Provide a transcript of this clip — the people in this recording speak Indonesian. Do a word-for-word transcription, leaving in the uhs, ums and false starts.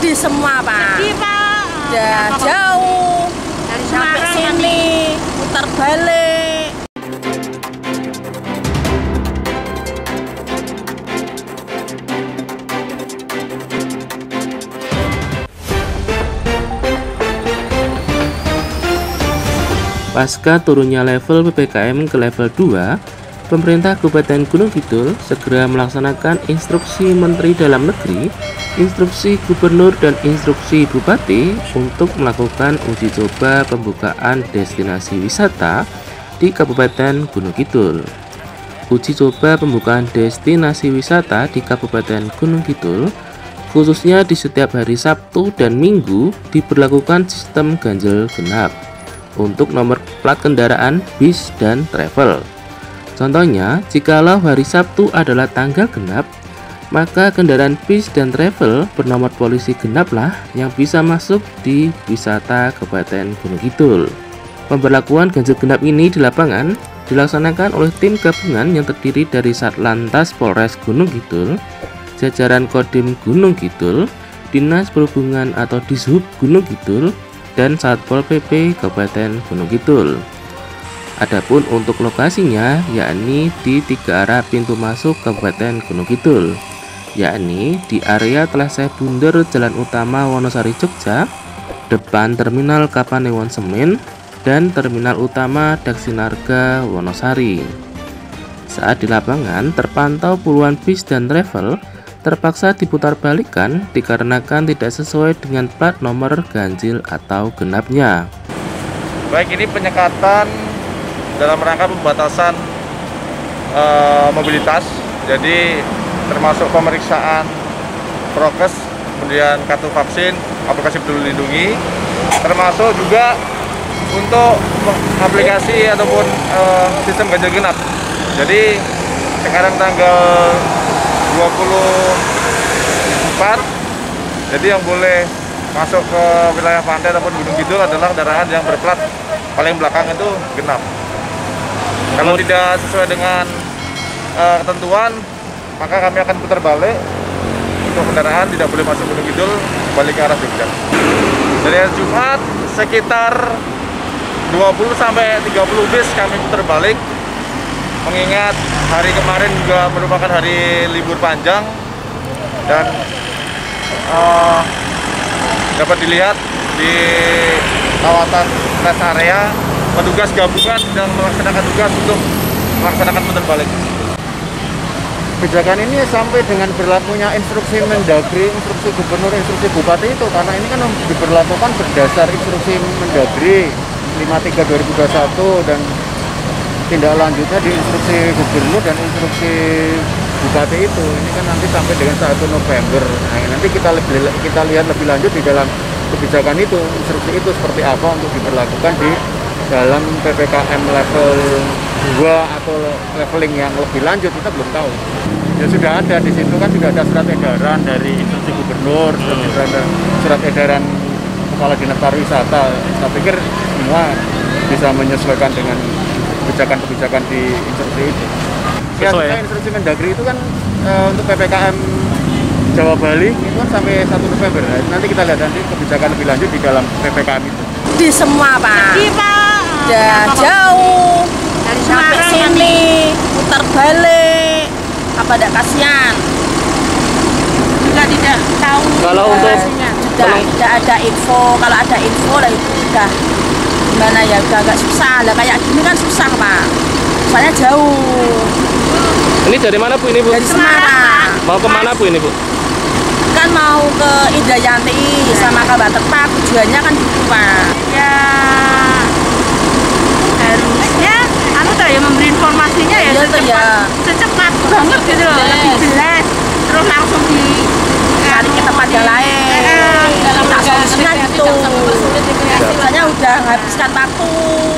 sedih semua, Pak. Sedih, Pak. Ya, jauh dari sampai sini putar balik. Pasca turunnya level P P K M ke level dua, pemerintah Kabupaten Gunungkidul segera melaksanakan Instruksi Menteri Dalam Negeri, Instruksi Gubernur, dan Instruksi Bupati untuk melakukan uji coba pembukaan destinasi wisata di Kabupaten Gunungkidul. Uji coba pembukaan destinasi wisata di Kabupaten Gunungkidul, khususnya di setiap hari Sabtu dan Minggu, diberlakukan sistem ganjil genap untuk nomor plat kendaraan, bis, dan travel. Contohnya, jikalau hari Sabtu adalah tanggal genap, maka kendaraan bis dan travel bernomor polisi genaplah yang bisa masuk di wisata Kabupaten Gunungkidul. Pemberlakuan ganjil genap ini di lapangan dilaksanakan oleh tim gabungan yang terdiri dari Sat Lantas Polres Gunungkidul, jajaran Kodim Gunungkidul, Dinas Perhubungan atau Dishub Gunungkidul, dan Satpol P P Kabupaten Gunungkidul. Adapun untuk lokasinya, yakni di tiga arah pintu masuk Kabupaten Gunungkidul, yakni di area Teleseh Bunder Jalan Utama Wonosari Jogja, depan Terminal Kapanewon Semen, dan Terminal Utama Daksinarga Wonosari. Saat di lapangan, terpantau puluhan bis dan travel terpaksa diputar balikan dikarenakan tidak sesuai dengan plat nomor ganjil atau genapnya. Baik, ini penyekatan dalam rangka pembatasan e, mobilitas, jadi termasuk pemeriksaan prokes, kemudian kartu vaksin, aplikasi Peduli Lindungi, termasuk juga untuk aplikasi ataupun e, sistem ganjil genap. Jadi sekarang tanggal dua puluh empat, jadi yang boleh masuk ke wilayah pantai ataupun Gunungkidul adalah kendaraan yang berplat paling belakang itu genap. Kalau tidak sesuai dengan uh, ketentuan, maka kami akan putar balik. Untuk kendaraan tidak boleh masuk Gunungkidul, balik ke arah Jogja. Dari Jumat sekitar dua puluh sampai tiga puluh bis kami putar balik. Mengingat hari kemarin juga merupakan hari libur panjang, dan uh, dapat dilihat di kawasan rest area petugas gabungan dan melaksanakan tugas untuk melaksanakan putar balik. Kebijakan ini sampai dengan berlakunya Instruksi Mendagri, Instruksi Gubernur, Instruksi Bupati itu, karena ini kan diberlakukan berdasar Instruksi Mendagri lima puluh tiga dua ribu dua puluh satu dan tindak lanjutnya di Instruksi Gubernur dan Instruksi Bupati itu. Ini kan nanti sampai dengan satu November. Nah, nanti kita lebih, kita lihat lebih lanjut di dalam kebijakan itu, instruksi itu seperti apa untuk diberlakukan di dalam P P K M level dua atau leveling yang lebih lanjut, kita belum tahu. Ya sudah ada di situ kan, sudah ada surat edaran dari Instruksi Gubernur, surat edaran, surat edaran Kepala Dinas Pariwisata. Saya pikir semua bisa menyesuaikan dengan kebijakan-kebijakan di instruksi itu. Ya, ya? Instruksi Mendagri itu kan e, untuk P P K M Jawa Bali itu kan sampai satu November. Nanti kita lihat nanti kebijakan lebih lanjut di dalam P P K M itu. Di semua, Pak. Di, Pak. Ya, jauh dari sampai sini putar balik. Apa tidak kasihan? Kita tidak tahu. Kalau untuk tidak, tidak ada info. Kalau ada info lah itu sudah gimana ya, udah agak susah lah, kayak gini kan susah, Pak. Soalnya jauh. Ini dari mana, Bu? Ini, Bu? Dari Semarang. Mau kemana, Bu, ini, Bu? Kan mau ke Indrayanti sama ke Baterpak, tujuannya kan gitu, Pak. Ya, harusnya anu tuh ya, memberi informasinya ya, ya secepat, ya. secepat banget gitu loh, yes. Lebih jelas, terus langsung di cari ke tempat yang lain. Dalam perjalanan itu, biasanya udah habiskan waktu.